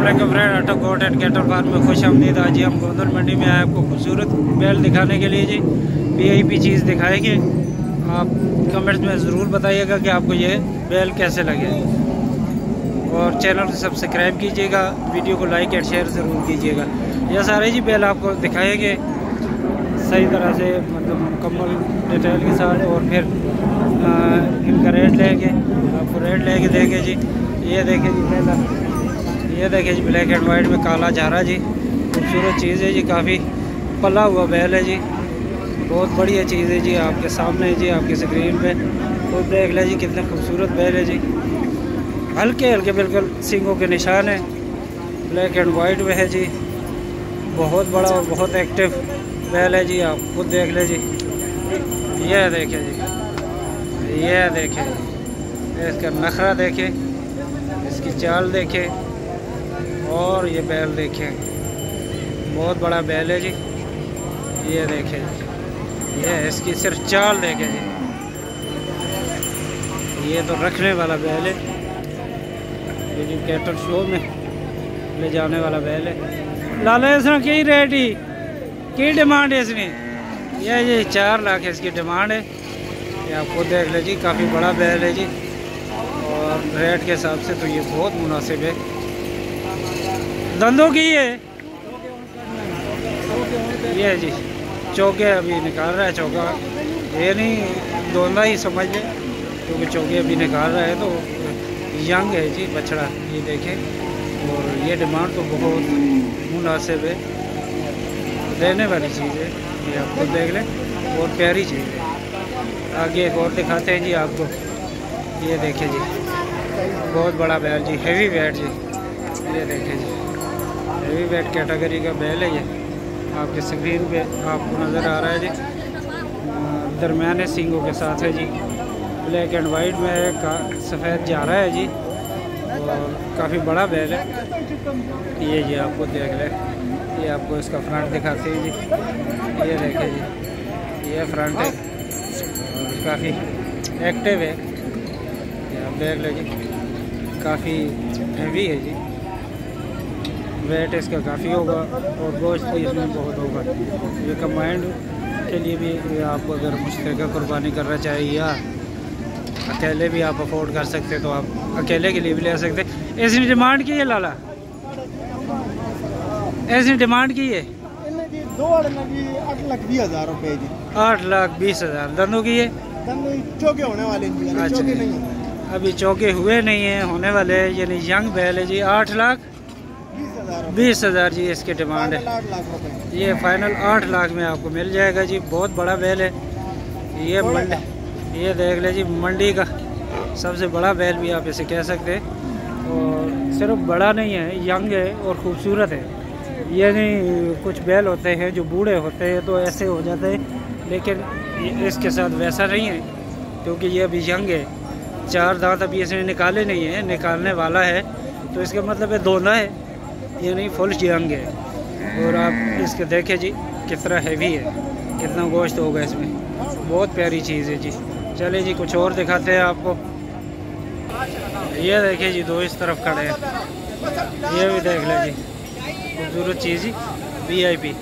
Welcome friend Attock goat and cattle farm में खुश आमदीद। आज ही हम गोंदल मंडी में आए आपको खूबसूरत बैल दिखाने के लिए जी। वीआईपी चीज़ दिखाएंगे, आप कमेंट्स में ज़रूर बताइएगा कि आपको ये बैल कैसे लगे और चैनल को सब्सक्राइब कीजिएगा, वीडियो को लाइक एंड शेयर ज़रूर कीजिएगा। यह सारे जी बैल आपको दिखाएंगे सही तरह से, मतलब मुकम्मल डिटेल के साथ, और फिर इनका रेट लेंगे, आपको रेट लेके देंगे जी। ये देखें जी बैल, ये देखिए जी ब्लैक एंड वाइट में काला झारा जी, खूबसूरत चीज़ है जी, काफ़ी पला हुआ बैल है जी, बहुत बढ़िया चीज़ है जी। आपके सामने जी, आपकी स्क्रीन पे खुद देख लें जी, कितने खूबसूरत बैल है जी। हल्के हल्के बिल्कुल सींगों के निशान हैं, ब्लैक एंड वाइट में है जी, बहुत बड़ा और बहुत एक्टिव बैल है जी, आप खुद देख लें जी। यह देखें जी, यह देखें, इसका नखरा देखें, इसकी चाल देखें, और ये बैल देखें, बहुत बड़ा बैल है जी। ये देखें, ये इसकी सिर्फ चाल देखें जी, ये तो रखने वाला बैल है, ये जो कैटल शो में ले जाने वाला बैल है। लाला इसमें की रेट ही की डिमांड है इसमें, यह जी 4 लाख इसकी डिमांड है। ये आपको देख ले जी, काफ़ी बड़ा बैल है जी, और रेट के हिसाब से तो ये बहुत मुनासिब है। दंदों की है ये जी, चौके अभी निकाल रहा है, चौका ये नहीं दोनों ही समझ लें, क्योंकि चौके अभी निकाल रहा है, तो यंग है जी बछड़ा, ये देखें। और ये डिमांड तो बहुत मुनासिब है, देने वाली चीज़ है, ये आप खुद देख लें, बहुत प्यारी चीज़ है। आगे एक और दिखाते हैं जी आपको, ये देखें जी, बहुत बड़ा बैल जी, हैवी वेट जी, ये देखें जी, हैवी वेट कैटेगरी का बैल है ये, आपके स्क्रीन पे आपको नज़र आ रहा है जी। दरम्याने सींगों के साथ है जी, ब्लैक एंड वाइट में है, सफ़ेद जा रहा है जी, और काफ़ी बड़ा बैल है ये जी, आपको देख लें। ये आपको इसका फ्रंट दिखाते हैं जी, ये देखें जी, ये फ्रंट है, काफ़ी एक्टिव है, आप देख लें जी, काफ़ी हैवी है जी, वेट इसका काफ़ी होगा, और गोश्त भी इसमें बहुत होगा। ये कमांड के लिए भी आपको अगर मुश्तरका कुर्बानी करना चाहिए, या अकेले भी आप अफोर्ड कर सकते, तो आप अकेले के लिए भी ले सकते। ऐसी डिमांड की है लाला, ऐसी डिमांड की है 8 लाख 20 हज़ार। दंदों की है, चौके होने वाले नहीं, अभी चौके हुए नहीं हैं, होने वाले, यानी यंग बैल है जी। 8 लाख 20 हज़ार जी इसकी डिमांड है, ये फाइनल 8 लाख में आपको मिल जाएगा जी, बहुत बड़ा बैल है ये। मंडी, ये देख ले जी, मंडी का सबसे बड़ा बैल भी आप इसे कह सकते हैं, और सिर्फ बड़ा नहीं है, यंग है और ख़ूबसूरत है। यानी कुछ बैल होते हैं जो बूढ़े होते हैं तो ऐसे हो जाते हैं, लेकिन इसके साथ वैसा नहीं है, क्योंकि ये अभी यंग है, 4 दांत अभी इसने निकाले नहीं है, निकालने वाला है, तो इसका मतलब है दोना है, ये नहीं फुल यंग है। और आप इसके देखें जी, कितना हैवी है, कितना गोश्त होगा इसमें, बहुत प्यारी चीज़ है जी। चलिए जी कुछ और दिखाते हैं आपको, ये देखें जी, दो इस तरफ खड़े हैं, ये भी देख लें जी, खूबसूरत चीज़ जी, वीआईपी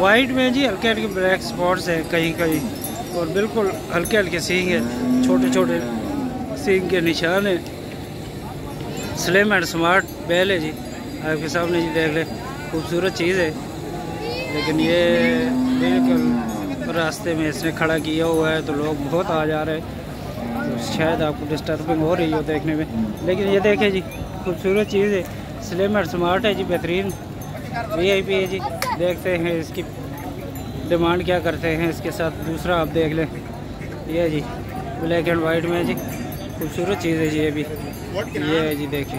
वाइट में जी, हल्के हल्के ब्लैक स्पॉट्स हैं कहीं कहीं, और बिल्कुल हल्के हल्के सींग है, छोटे छोटे सींग के निशान हैं, स्लिम एंड स्मार्ट बैल है जी, आपके सामने जी देख ले, खूबसूरत चीज़ है। लेकिन ये बिल्कुल रास्ते में इसने खड़ा किया हुआ है, तो लोग बहुत आ जा रहे हैं, तो शायद आपको डिस्टर्बिंग हो रही हो देखने में, लेकिन ये देखें जी, खूबसूरत चीज़ है, स्लिम और स्मार्ट है जी, बेहतरीन वीआईपी है जी। देखते हैं इसकी डिमांड क्या करते हैं। इसके साथ दूसरा आप देख लें, ये जी ब्लैक एंड वाइट में जी, खूबसूरत चीज़ है जी, ये भी, ये है जी, देखें,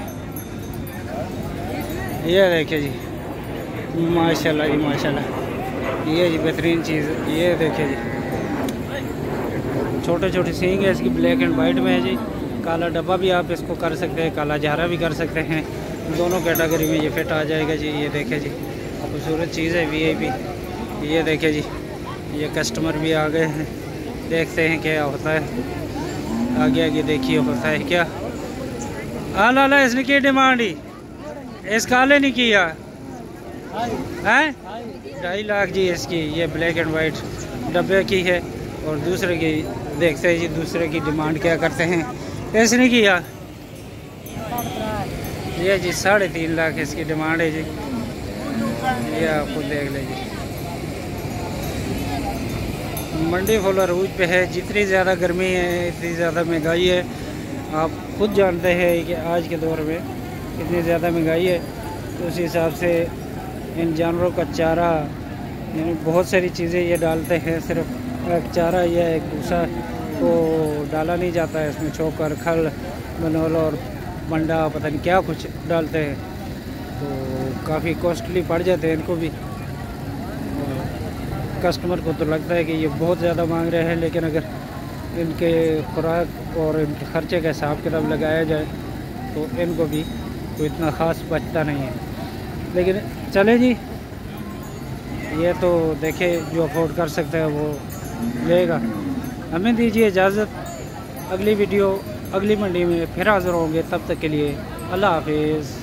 ये देखे जी, माशाल्लाह जी, माशाल्लाह, ये जी बेहतरीन चीज़ है, ये देखे जी, छोटे छोटे सींग है इसकी, ब्लैक एंड वाइट में है जी। काला डब्बा भी आप इसको कर सकते हैं, काला झारा भी कर सकते हैं, दोनों कैटेगरी में ये फिट आ जाएगा जी। ये देखे जी, खूबसूरत चीज़ है वीआईपी, ये देखे जी, ये कस्टमर भी आ गए हैं, देखते हैं क्या होता है, आगे आगे देखिए होता है क्या। हाँ लाला इसने की डिमांड ही इस काले नहीं किया है 2.5 लाख जी इसकी। ये ब्लैक एंड वाइट डब्बे की है और दूसरे की देखते हैं जी, दूसरे की डिमांड क्या करते हैं। इसने किया ये जी 3.5 लाख इसकी डिमांड है जी। ये आप खुद देख लीजिए, मंडी फुल अरूज पे है। जितनी ज़्यादा गर्मी है इतनी ज़्यादा महंगाई है। आप खुद जानते हैं कि आज के दौर में कितनी ज़्यादा महंगाई है, तो उस हिसाब से इन जानवरों का चारा यानी बहुत सारी चीज़ें ये डालते हैं। सिर्फ एक चारा या एक भूसा तो डाला नहीं जाता है, इसमें चोकर, खल, बनोल और मंडा पता नहीं क्या कुछ डालते हैं, तो काफ़ी कॉस्टली पड़ जाते हैं इनको भी। कस्टमर को तो लगता है कि ये बहुत ज़्यादा मांग रहे हैं, लेकिन अगर इनके खुराक और इनके खर्चे का हिसाब किताब लगाया जाए तो इनको भी कोई इतना ख़ास बचता नहीं है। लेकिन चले जी, ये तो देखे जो अफोर्ड कर सकता है वो लेगा। हमें दीजिए इजाज़त, अगली वीडियो अगली मंडी में फिर हाज़िर होंगे। तब तक के लिए अल्लाह हाफिज़।